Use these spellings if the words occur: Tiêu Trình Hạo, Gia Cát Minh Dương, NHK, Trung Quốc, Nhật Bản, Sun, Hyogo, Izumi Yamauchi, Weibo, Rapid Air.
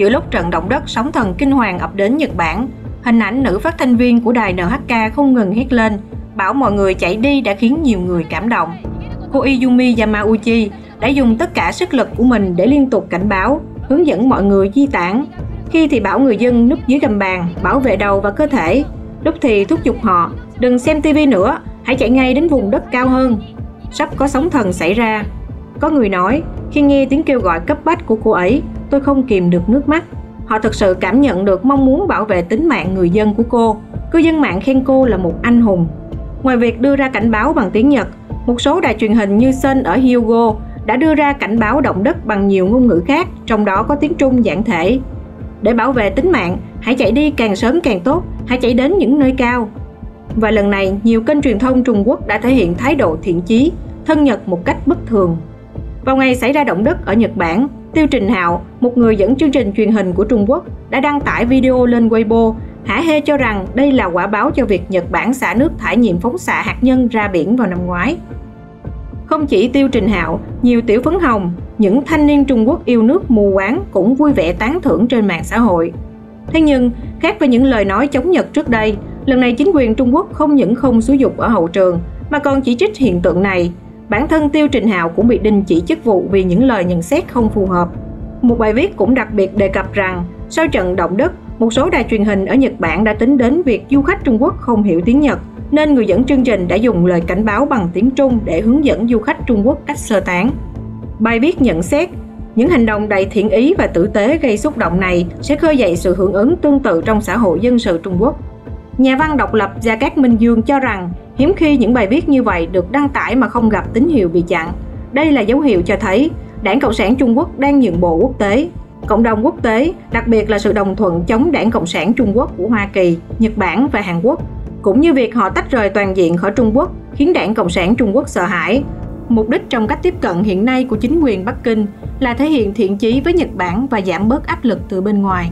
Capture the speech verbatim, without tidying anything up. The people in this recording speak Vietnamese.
giữa lúc trận động đất sóng thần kinh hoàng ập đến Nhật Bản. Hình ảnh nữ phát thanh viên của đài en hát ca không ngừng hét lên, bảo mọi người chạy đi đã khiến nhiều người cảm động. Cô Izumi Yamauchi đã dùng tất cả sức lực của mình để liên tục cảnh báo, hướng dẫn mọi người di tản. Khi thì bảo người dân núp dưới gầm bàn, bảo vệ đầu và cơ thể. Lúc thì thúc giục họ, đừng xem ti vi nữa, hãy chạy ngay đến vùng đất cao hơn. Sắp có sóng thần xảy ra. Có người nói, khi nghe tiếng kêu gọi cấp bách của cô ấy, tôi không kìm được nước mắt. Họ thực sự cảm nhận được mong muốn bảo vệ tính mạng người dân của cô. Cư dân mạng khen cô là một anh hùng. Ngoài việc đưa ra cảnh báo bằng tiếng Nhật, một số đài truyền hình như Sun ở Hyogo đã đưa ra cảnh báo động đất bằng nhiều ngôn ngữ khác, trong đó có tiếng Trung giản thể. Để bảo vệ tính mạng, hãy chạy đi càng sớm càng tốt, hãy chạy đến những nơi cao. Và lần này, nhiều kênh truyền thông Trung Quốc đã thể hiện thái độ thiện chí, thân Nhật một cách bất thường. Vào ngày xảy ra động đất ở Nhật Bản, Tiêu Trình Hạo, một người dẫn chương trình truyền hình của Trung Quốc, đã đăng tải video lên Weibo, hả hê cho rằng đây là quả báo cho việc Nhật Bản xả nước thải nhiễm phóng xạ hạt nhân ra biển vào năm ngoái. Không chỉ Tiêu Trình Hạo, nhiều tiểu phấn hồng, những thanh niên Trung Quốc yêu nước mù quáng cũng vui vẻ tán thưởng trên mạng xã hội. Thế nhưng, khác với những lời nói chống Nhật trước đây, lần này chính quyền Trung Quốc không những không xúi giục ở hậu trường, mà còn chỉ trích hiện tượng này. Bản thân Tiêu Trình Hạo cũng bị đình chỉ chức vụ vì những lời nhận xét không phù hợp. Một bài viết cũng đặc biệt đề cập rằng, sau trận động đất, một số đài truyền hình ở Nhật Bản đã tính đến việc du khách Trung Quốc không hiểu tiếng Nhật, nên người dẫn chương trình đã dùng lời cảnh báo bằng tiếng Trung để hướng dẫn du khách Trung Quốc cách sơ tán. Bài viết nhận xét, những hành động đầy thiện ý và tử tế gây xúc động này sẽ khơi dậy sự hưởng ứng tương tự trong xã hội dân sự Trung Quốc. Nhà văn độc lập Gia Cát Minh Dương cho rằng, hiếm khi những bài viết như vậy được đăng tải mà không gặp tín hiệu bị chặn. Đây là dấu hiệu cho thấy Đảng Cộng sản Trung Quốc đang nhượng bộ quốc tế. Cộng đồng quốc tế, đặc biệt là sự đồng thuận chống Đảng Cộng sản Trung Quốc của Hoa Kỳ, Nhật Bản và Hàn Quốc, cũng như việc họ tách rời toàn diện khỏi Trung Quốc, khiến Đảng Cộng sản Trung Quốc sợ hãi. Mục đích trong cách tiếp cận hiện nay của chính quyền Bắc Kinh là thể hiện thiện chí với Nhật Bản và giảm bớt áp lực từ bên ngoài.